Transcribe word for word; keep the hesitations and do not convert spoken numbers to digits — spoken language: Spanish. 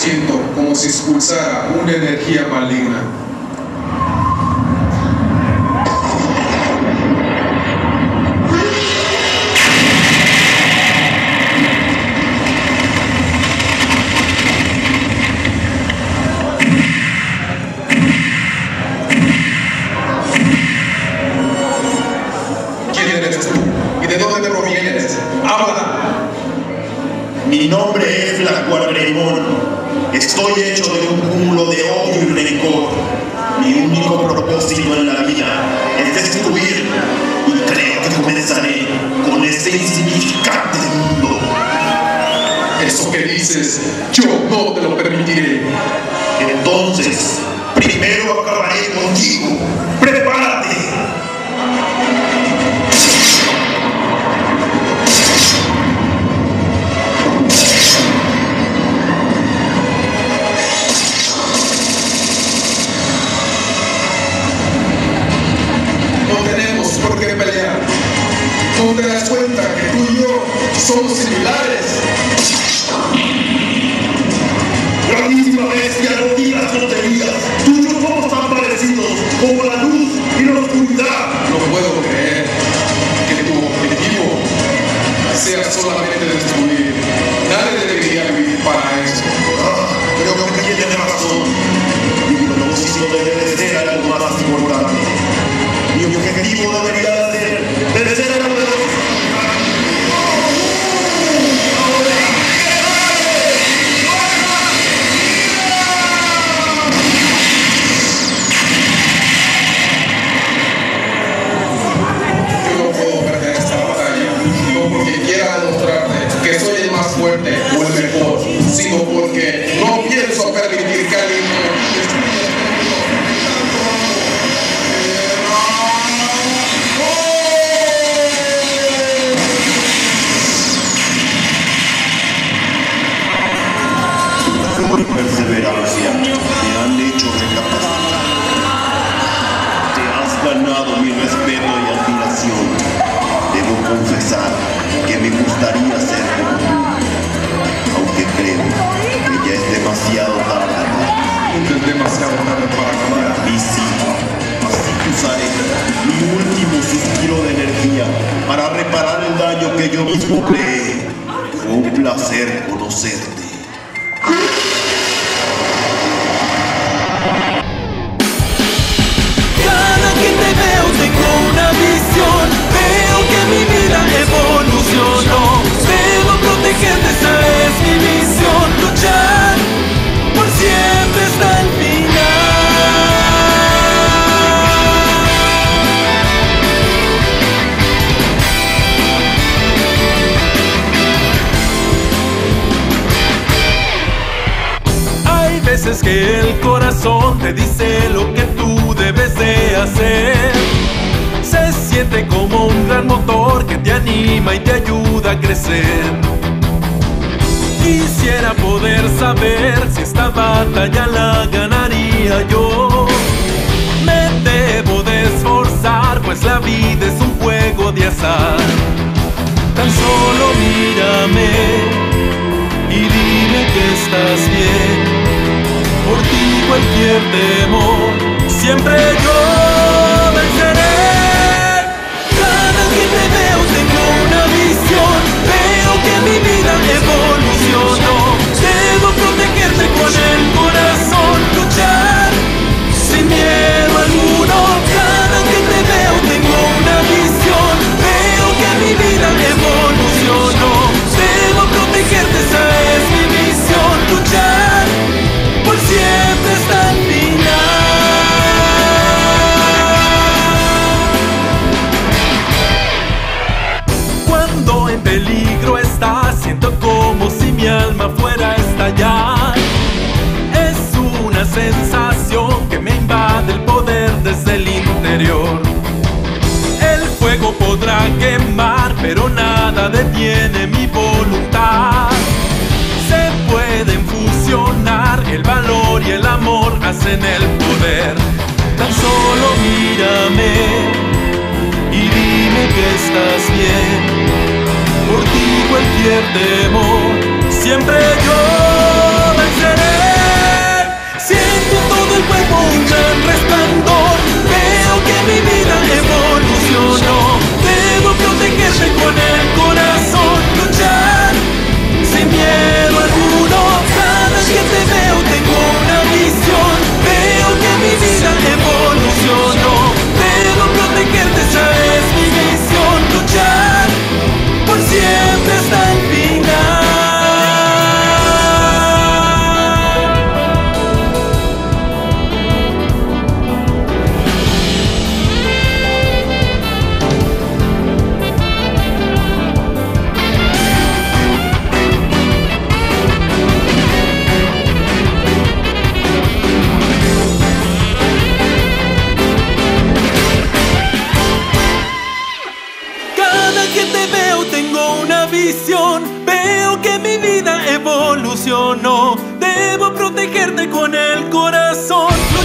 siento como si expulsara una energía maligna. Mi nombre es Wargreymon. Estoy hecho de un cúmulo de odio y rencor. Mi único propósito en la vida es destruir, y creo que comenzaré con este insignificante mundo. Eso que dices, yo no te lo permitiré. Entonces, primero acabaré contigo. ¡Prepárate! ¿No te das cuenta que tú y yo somos similares? Grandísima bestia, no digas tonterías. Tú y yo somos tan parecidos como la luz y la oscuridad. No puedo creer que tu objetivo sea solamente destruir. Nadie debería vivir para eso. Ah, creo que tiene razón. Mi propósito debe ser algo más importante. Mi objetivo debería ser merecer algo. Fuerte o el mejor, sino porque no pienso permitir que alguien me... Perseverancia, me han hecho recapacitar. Te has ganado mi respeto y admiración. Debo confesar que me gustaría ser demasiado tarde. Es demasiado tarde para cambiar. Y sí, así que usaré mi último suspiro de energía para reparar el daño que yo mismo creé. Fue un placer conocerte. Cada que te veo tengo una visión. Veo que mi vida evolucionó. Debo protegerte, esa es mi misión. Luchar siempre está el final. Hay veces que el corazón te dice lo que tú debes de hacer. Se siente como un gran motor que te anima y te ayuda a crecer. Quisiera poder saber si esta batalla la ganaría yo. Me debo de esforzar, pues la vida es un juego de azar. Tan solo mírame y dime que estás bien. Por ti cualquier temor, siempre yo venceré. Cada que te veo tengo una visión. Veo que mi vida evoluciona. Debo protegerte con el corazón, luchar sin miedo alguno. Cada que te veo tengo una visión. Veo que mi vida evolucionó. Debo protegerte, esa es mi misión. Luchar por siempre hasta el final. Cuando en peligro estás, siento como si mi alma fuera a estallar. Es una sensación que me invade el poder desde el interior. El fuego podrá quemar, pero nada detiene mi voluntad. Se pueden fusionar, el valor y el amor hacen el poder. Tan solo mírame y dime que estás bien. Por ti cualquier temor, siempre yo venceré. pierde con el corazón.